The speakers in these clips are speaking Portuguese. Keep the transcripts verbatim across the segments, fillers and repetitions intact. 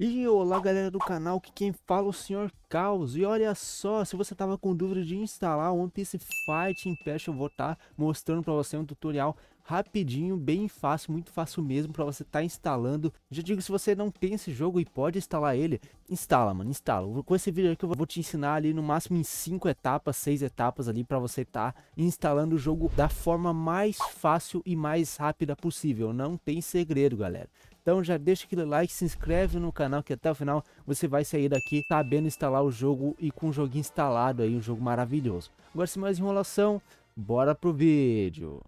E olá galera do canal, que quem fala é o Senhor Caos. E olha só, se você tava com dúvida de instalar o One Piece Fighting Path, eu vou estar tá mostrando para você um tutorial rapidinho, bem fácil, muito fácil mesmo para você estar tá instalando. Já digo, se você não tem esse jogo e pode instalar ele, instala, mano, instala. Com esse vídeo aqui eu vou te ensinar ali no máximo em cinco etapas, seis etapas ali para você estar tá instalando o jogo da forma mais fácil e mais rápida possível. Não tem segredo, galera. Então já deixa aquele like, se inscreve no canal que até o final você vai sair daqui sabendo instalar o jogo e com o jogo instalado aí, um jogo maravilhoso. Agora sem mais enrolação, bora pro vídeo.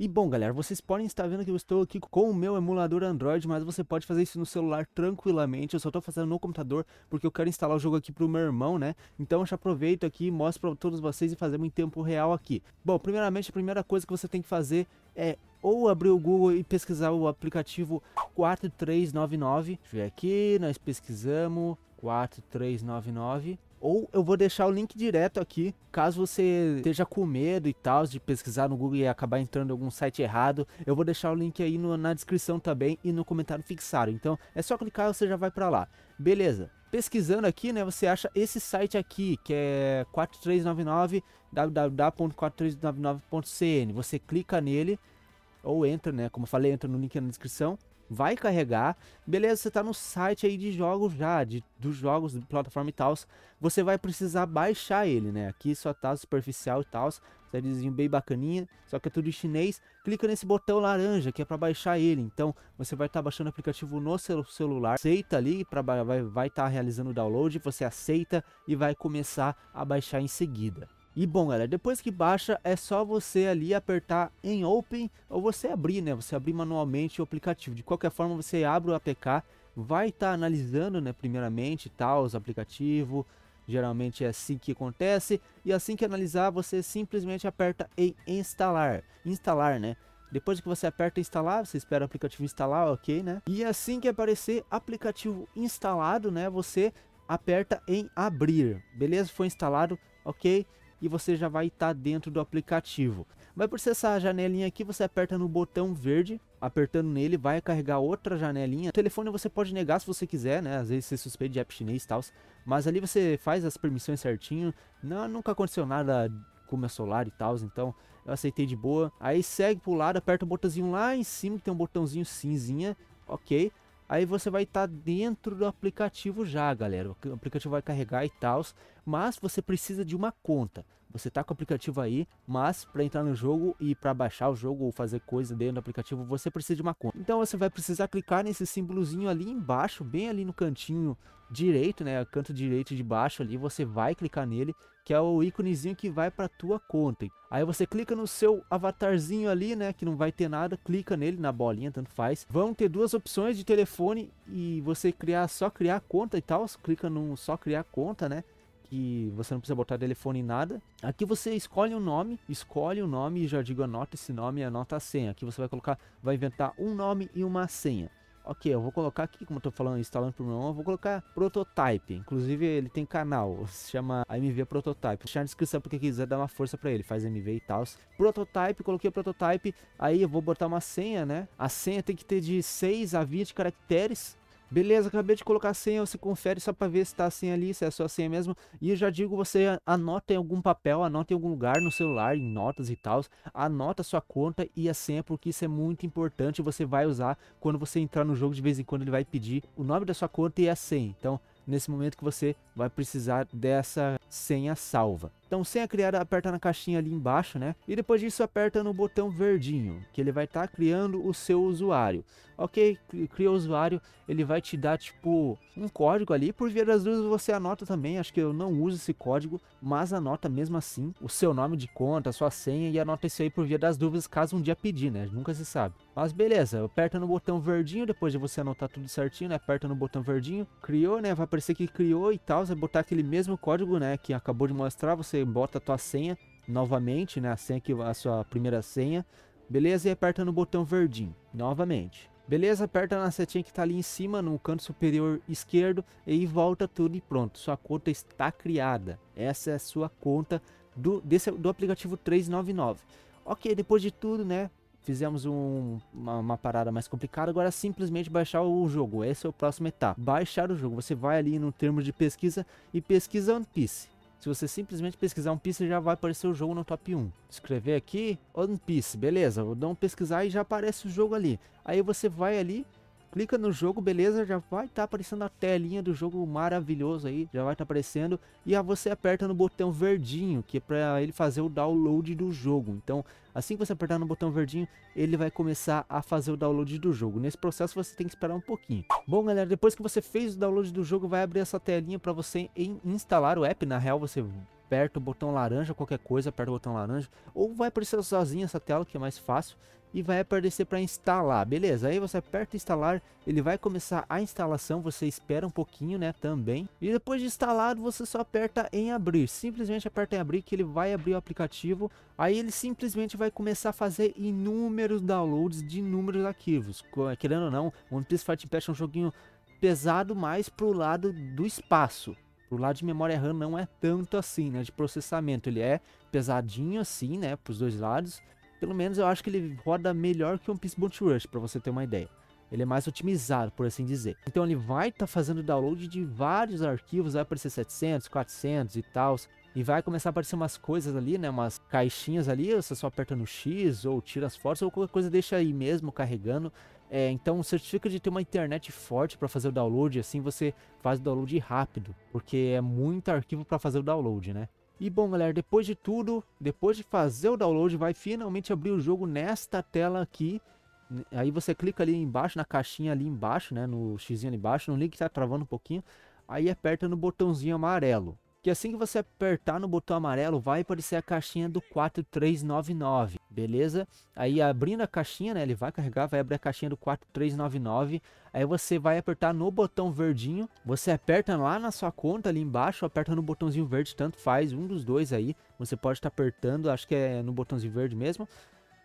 E bom galera, vocês podem estar vendo que eu estou aqui com o meu emulador Android, mas você pode fazer isso no celular tranquilamente. Eu só estou fazendo no computador porque eu quero instalar o jogo aqui para o meu irmão, né? Então eu já aproveito aqui e mostro para todos vocês e fazemos em tempo real aqui. Bom, primeiramente a primeira coisa que você tem que fazer é ou abrir o Google e pesquisar o aplicativo quatro três nove nove. Deixa eu ver aqui, nós pesquisamos quatro três nove nove. Ou eu vou deixar o link direto aqui, caso você esteja com medo e tal, de pesquisar no Google e acabar entrando em algum site errado. Eu vou deixar o link aí no, na descrição também e no comentário fixado. Então é só clicar e você já vai para lá. Beleza. Pesquisando aqui, né, você acha esse site aqui, que é quatro três nove nove, w w w ponto quatro três nove nove ponto c n. Você clica nele, ou entra, né, como eu falei, entra no link na descrição. Vai carregar, beleza, você tá no site aí de jogos já, de, dos jogos, de plataforma e tal. Você vai precisar baixar ele, né, aqui só tá superficial e tal, sitezinho bem bacaninha, só que é tudo em chinês. Clica nesse botão laranja, que é para baixar ele, então você vai estar tá baixando o aplicativo no seu celular, aceita ali, pra, vai estar tá realizando o download, você aceita e vai começar a baixar em seguida. E bom galera, depois que baixa é só você ali apertar em Open ou você abrir, né, você abrir manualmente o aplicativo. De qualquer forma você abre o A P K, vai estar tá analisando, né, primeiramente tal, tá, os aplicativos, geralmente é assim que acontece. E assim que analisar você simplesmente aperta em instalar, instalar né. Depois que você aperta instalar, você espera o aplicativo instalar, ok né. E assim que aparecer aplicativo instalado, né, você aperta em abrir, beleza, foi instalado, ok. E você já vai estar dentro do aplicativo. Vai processar a janelinha aqui, você aperta no botão verde, apertando nele vai carregar outra janelinha. O telefone você pode negar se você quiser, né? Às vezes você suspeita de app chinês e tal, mas ali você faz as permissões certinho. Não, nunca aconteceu nada com o meu celular e tal, então eu aceitei de boa. Aí segue pro lado, aperta o botãozinho lá em cima, que tem um botãozinho cinzinha, ok. Aí você vai estar dentro do aplicativo já, galera. O aplicativo vai carregar e tal, mas você precisa de uma conta. Você tá com o aplicativo aí, mas para entrar no jogo e para baixar o jogo ou fazer coisa dentro do aplicativo, você precisa de uma conta. Então você vai precisar clicar nesse símbolozinho ali embaixo, bem ali no cantinho direito, né? Canto direito de baixo ali, você vai clicar nele, que é o íconezinho que vai para tua conta. Aí você clica no seu avatarzinho ali, né, que não vai ter nada, clica nele na bolinha, tanto faz. Vão ter duas opções de telefone e você criar, só criar conta e tal, clica no só criar conta, né? Que você não precisa botar telefone em nada. Aqui você escolhe um nome, escolhe o um nome e já digo, anota esse nome e anota a senha. Aqui você vai colocar, vai inventar um nome e uma senha. Ok, eu vou colocar aqui, como eu tô falando, instalando pro meu irmão, eu vou colocar Prototype. Inclusive ele tem canal, se chama M V Prototype. Vou deixar na descrição porque quiser dar uma força pra ele, faz M V e tal. Prototype, coloquei o Prototype, aí eu vou botar uma senha, né? A senha tem que ter de seis a vinte caracteres. Beleza, acabei de colocar a senha, você confere só para ver se tá a senha ali, se é a sua senha mesmo. E eu já digo, você anota em algum papel, anota em algum lugar no celular, em notas e tal. Anota a sua conta e a senha, porque isso é muito importante. Você vai usar quando você entrar no jogo, de vez em quando ele vai pedir o nome da sua conta e a senha. Então, nesse momento que você vai precisar dessa senha salva. Então, senha criada, aperta na caixinha ali embaixo, né? E depois disso, aperta no botão verdinho, que ele vai estar criando o seu usuário. Ok, cria o usuário, ele vai te dar, tipo, um código ali. Por via das dúvidas, você anota também. Acho que eu não uso esse código, mas anota mesmo assim o seu nome de conta, a sua senha, e anota isso aí por via das dúvidas, caso um dia pedir, né? Nunca se sabe. Mas beleza, aperta no botão verdinho, depois de você anotar tudo certinho, né? Aperta no botão verdinho, criou, né? Vai aparecer que criou e tal, você vai botar aquele mesmo código, né, que acabou de mostrar, você bota a tua senha novamente, né, a senha que a sua primeira senha, beleza, e aperta no botão verdinho novamente, beleza, aperta na setinha que tá ali em cima no canto superior esquerdo e volta tudo e pronto, sua conta está criada. Essa é a sua conta do desse do aplicativo três nove nove. Ok, depois de tudo, né, fizemos um, uma, uma parada mais complicada, agora é simplesmente baixar o jogo. Essa é a próxima etapa, baixar o jogo. Você vai ali no termo de pesquisa e pesquisa One Piece. Se você simplesmente pesquisar One Piece, já vai aparecer o jogo no top um. Escrever aqui, One Piece, beleza, vou dar um pesquisar e já aparece o jogo ali. Aí você vai ali, clica no jogo, beleza, já vai estar tá aparecendo a telinha do jogo maravilhoso aí. Já vai estar tá aparecendo e aí você aperta no botão verdinho, que é para ele fazer o download do jogo. Então, assim que você apertar no botão verdinho, ele vai começar a fazer o download do jogo. Nesse processo você tem que esperar um pouquinho. Bom, galera, depois que você fez o download do jogo, vai abrir essa telinha para você instalar o app. Na real, você aperta o botão laranja, qualquer coisa, aperta o botão laranja, ou vai aparecer sozinho essa tela, que é mais fácil, e vai aparecer para instalar, beleza? Aí você aperta instalar, ele vai começar a instalação, você espera um pouquinho, né, também, e depois de instalado, você só aperta em abrir, simplesmente aperta em abrir, que ele vai abrir o aplicativo, aí ele simplesmente vai começar a fazer inúmeros downloads de inúmeros arquivos. Querendo ou não, One Piece Fighting Path é um joguinho pesado mais pro lado do espaço. O lado de memória RAM não é tanto assim, né, de processamento, ele é pesadinho assim, né, para os dois lados. Pelo menos eu acho que ele roda melhor que o One Piece Fighting Rush, para você ter uma ideia. Ele é mais otimizado, por assim dizer. Então ele vai estar tá fazendo download de vários arquivos, vai aparecer setecentos, quatrocentos e tal. E vai começar a aparecer umas coisas ali, né, umas caixinhas ali, você só aperta no X ou tira as fotos ou qualquer coisa, deixa aí mesmo carregando. É, então certifica de ter uma internet forte para fazer o download, assim você faz o download rápido, porque é muito arquivo para fazer o download, né? E bom, galera, depois de tudo, depois de fazer o download, vai finalmente abrir o jogo nesta tela aqui. Aí você clica ali embaixo, na caixinha ali embaixo, né, no xizinho ali embaixo, no link que tá travando um pouquinho. Aí aperta no botãozinho amarelo, que assim que você apertar no botão amarelo, vai aparecer a caixinha do quatro três nove nove, beleza? Aí abrindo a caixinha, né, ele vai carregar, vai abrir a caixinha do quatro três nove nove, aí você vai apertar no botão verdinho, você aperta lá na sua conta ali embaixo, aperta no botãozinho verde, tanto faz, um dos dois aí, você pode estar apertando, acho que é no botãozinho verde mesmo,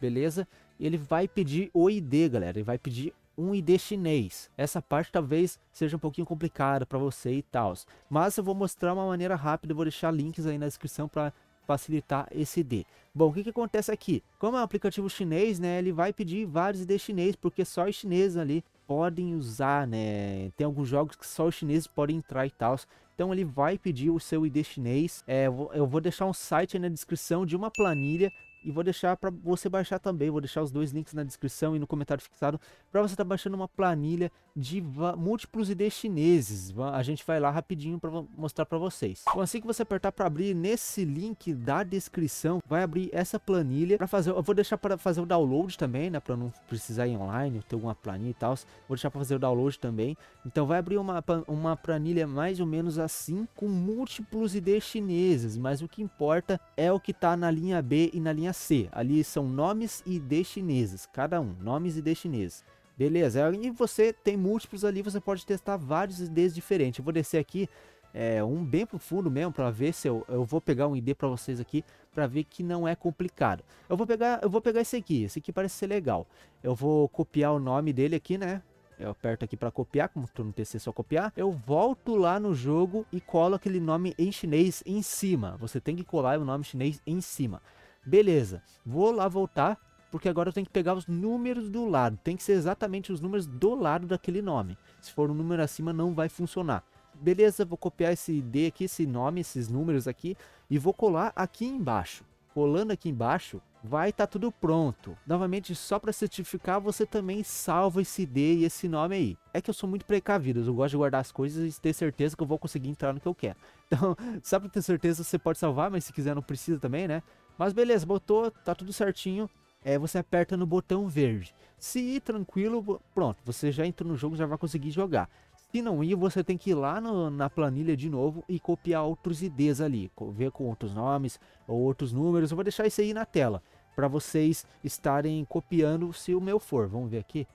beleza? Ele vai pedir o I D, galera, ele vai pedir um I D chinês. Essa parte talvez seja um pouquinho complicada para você e tal, mas eu vou mostrar uma maneira rápida, eu vou deixar links aí na descrição para facilitar esse I D. Bom, o que que acontece aqui? Como é um aplicativo chinês, né, ele vai pedir vários I Ds chinês, porque só os chineses ali podem usar, né, tem alguns jogos que só os chineses podem entrar e tal. Então ele vai pedir o seu I D chinês. É, eu vou deixar um site aí na descrição de uma planilha, e vou deixar para você baixar também, vou deixar os dois links na descrição e no comentário fixado, para você estar tá baixando uma planilha de múltiplos I Ds chineses. A gente vai lá rapidinho para mostrar para vocês. Bom, assim que você apertar para abrir nesse link da descrição, vai abrir essa planilha para fazer. Eu vou deixar para fazer o download também, né, para não precisar ir online, ter alguma planilha e tal. Vou deixar para fazer o download também. Então vai abrir uma uma planilha mais ou menos assim, com múltiplos I Ds chineses, mas o que importa é o que tá na linha B e na linha C. Ali são nomes e I Ds chineses, cada um, nomes e I Ds chineses, beleza? E você tem múltiplos ali, você pode testar vários I Ds diferentes. Eu vou descer aqui, é, um bem pro fundo mesmo, para ver se eu, eu vou pegar um I D para vocês aqui, para ver que não é complicado. Eu vou pegar, eu vou pegar esse aqui, esse aqui parece ser legal. Eu vou copiar o nome dele aqui, né? Eu aperto aqui para copiar, como tô no P C, só copiar. Eu volto lá no jogo e colo aquele nome em chinês em cima. Você tem que colar o nome chinês em cima. Beleza, vou lá voltar, porque agora eu tenho que pegar os números do lado. Tem que ser exatamente os números do lado daquele nome. Se for um número acima, não vai funcionar. Beleza, vou copiar esse I D aqui, esse nome, esses números aqui, e vou colar aqui embaixo. Colando aqui embaixo, vai estar tá tudo pronto. Novamente, só para certificar, você também salva esse I D e esse nome aí. É que eu sou muito precavido, eu gosto de guardar as coisas e ter certeza que eu vou conseguir entrar no que eu quero. Então, só para ter certeza, você pode salvar, mas se quiser não precisa também, né? Mas beleza, botou, tá tudo certinho. É, você aperta no botão verde. Se ir tranquilo, pronto, você já entrou no jogo, já vai conseguir jogar. Se não ir, você tem que ir lá no, na planilha de novo e copiar outros I Ds ali. Ver com outros nomes ou outros números. Eu vou deixar isso aí na tela, para vocês estarem copiando se o meu for. Vamos ver aqui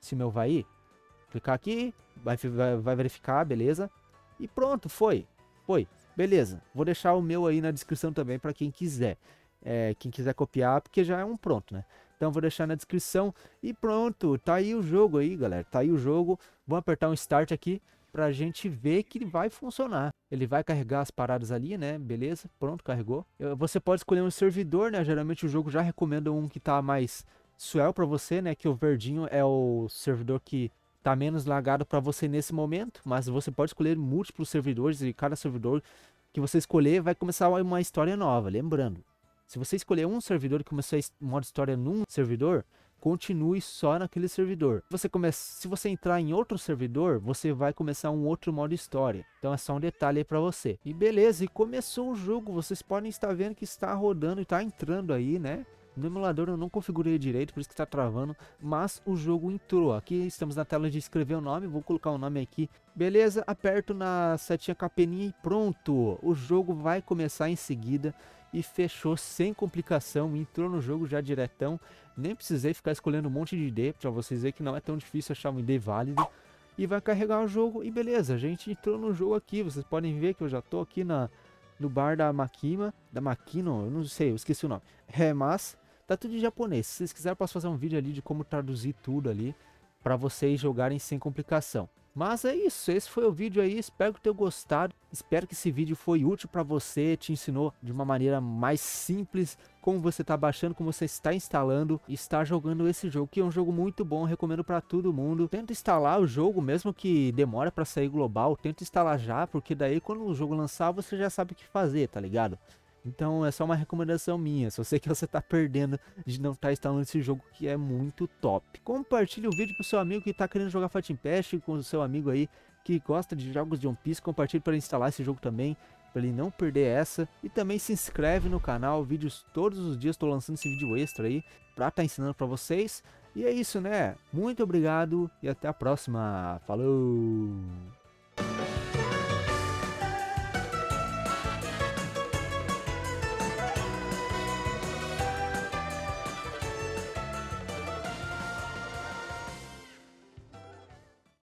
se o meu vai ir. Clicar aqui, vai, vai, vai verificar, beleza. E pronto, foi. Foi. Beleza, vou deixar o meu aí na descrição também para quem quiser, é, quem quiser copiar, porque já é um pronto, né? Então vou deixar na descrição e pronto, tá aí o jogo aí, galera, tá aí o jogo. Vamos apertar um start aqui pra gente ver que ele vai funcionar. Ele vai carregar as paradas ali, né? Beleza, pronto, carregou. Você pode escolher um servidor, né? Geralmente o jogo já recomenda um que tá mais swell para você, né? Que o verdinho é o servidor que tá menos lagado para você nesse momento, mas você pode escolher múltiplos servidores e cada servidor que você escolher vai começar uma história nova. Lembrando, se você escolher um servidor e começar modo história num servidor, continue só naquele servidor. Você começa, se você entrar em outro servidor, você vai começar um outro modo história. Então é só um detalhe aí pra você. E beleza, e começou o jogo. Vocês podem estar vendo que está rodando e está entrando aí, né? No emulador eu não configurei direito, por isso que está travando, mas o jogo entrou. Aqui estamos na tela de escrever o nome, vou colocar o nome aqui. Beleza, aperto na setinha com a peninha e pronto. O jogo vai começar em seguida e fechou sem complicação, entrou no jogo já diretão. Nem precisei ficar escolhendo um monte de I D, para vocês verem que não é tão difícil achar um I D válido. E vai carregar o jogo e beleza, a gente entrou no jogo aqui, vocês podem ver que eu já tô aqui na, no bar da Makima, da Makino, eu não sei, eu esqueci o nome. É, mas... tá tudo em japonês. Se vocês quiserem, eu posso fazer um vídeo ali de como traduzir tudo ali para vocês jogarem sem complicação. Mas é isso, esse foi o vídeo aí. Espero que tenham gostado. Espero que esse vídeo foi útil para você, te ensinou de uma maneira mais simples como você está baixando, como você está instalando e está jogando esse jogo, que é um jogo muito bom, recomendo para todo mundo. Tenta instalar o jogo, mesmo que demora para sair global, tenta instalar já, porque daí quando o jogo lançar, você já sabe o que fazer, tá ligado? Então é só uma recomendação minha, só sei que você tá perdendo de não estar instalando esse jogo que é muito top. Compartilhe o vídeo pro seu amigo que tá querendo jogar Fight Impact, com o seu amigo aí que gosta de jogos de One Piece, compartilhe para instalar esse jogo também, para ele não perder essa. E também se inscreve no canal, vídeos todos os dias, estou lançando esse vídeo extra aí, pra tá ensinando pra vocês. E é isso, né? Muito obrigado e até a próxima. Falou!